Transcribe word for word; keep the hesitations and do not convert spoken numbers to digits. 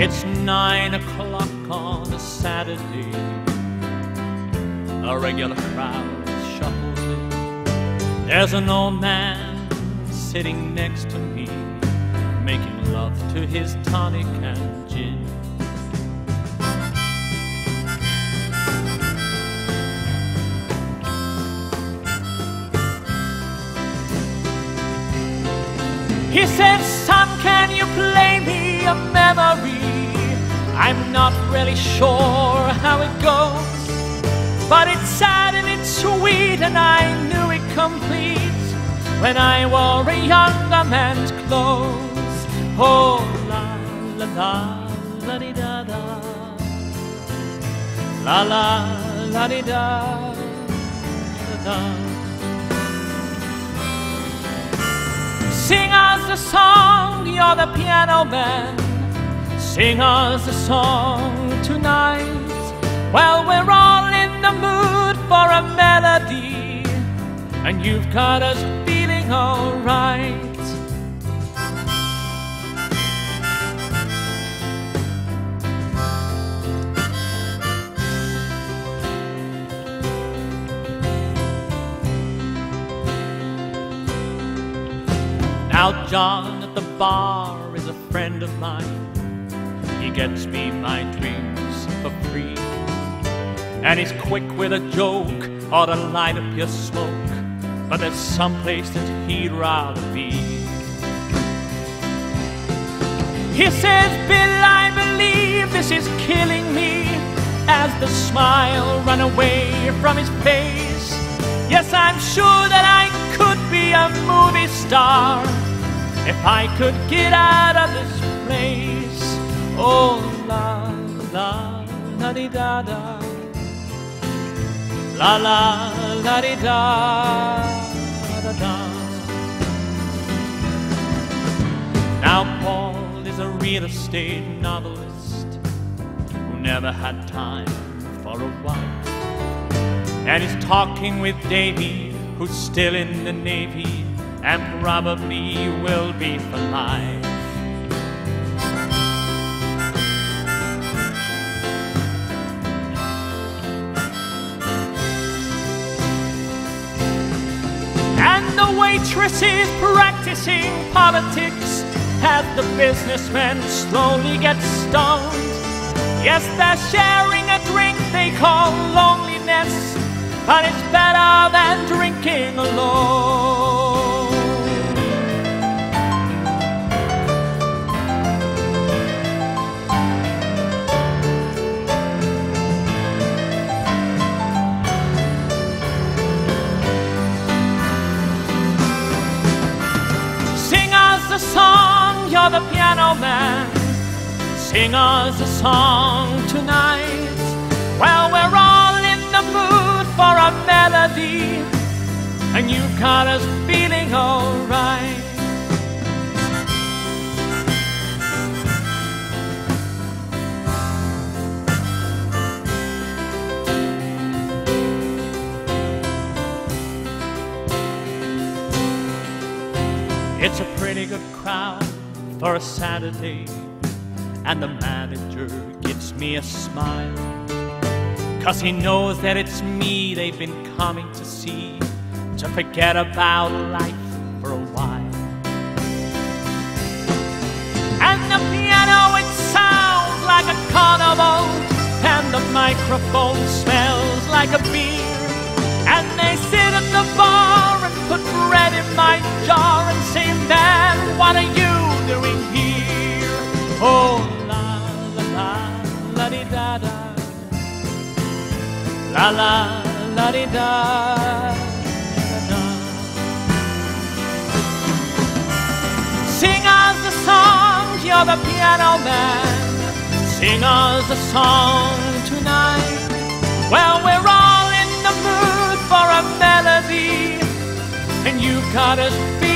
It's nine o'clock on a Saturday. A regular crowd shuffles in. There's an old man sitting next to me, making love to his tonic and gin. He said, "Son, can you play me a memory? I'm not really sure how it goes, but it's sad and it's sweet, and I knew it complete when I wore a younger man's clothes." Oh, la la la la di da da, la la la di da da. Sing us the song, you're the piano man. Sing us the song tonight. Well, we're all in the mood for a melody, and you've got us feeling alright. Now John at the bar is a friend of mine. He gets me my drinks for free, and he's quick with a joke or to light up your smoke, but there's someplace that he'd rather be. He says, "Bill, I believe this is killing me," as the smile ran away from his face. "Yes, I'm sure that I could be a movie star if I could get out of this place." Oh, la la la di da da, la la la di da da da. Now Paul is a real estate novelist who never had time for a wife, and he's talking with Davy, who's still in the Navy and probably will be for life. And the waitress is practicing politics as the businessmen slowly get stoned. Yes, they're sharing a drink they call loneliness, but it's better than drinking alone. Sing us the song, you're the piano man. Sing us a song tonight. Well, we're all in the mood for a melody, and you got us feeling alright. It's a pretty good crowd for a Saturday, and the manager gives me a smile, 'cause he knows that it's me they've been coming to see, to forget about life for a while. And the piano, it sounds like a carnival, and the microphone smells like a beer, and they sit at the bar and put bread in my jar and say, "Man, what are you doing here?" Oh, la la la di da da. Sing us the song, you're the piano man. Sing us the song tonight. Well, we're all in the mood for a melody, and you got us.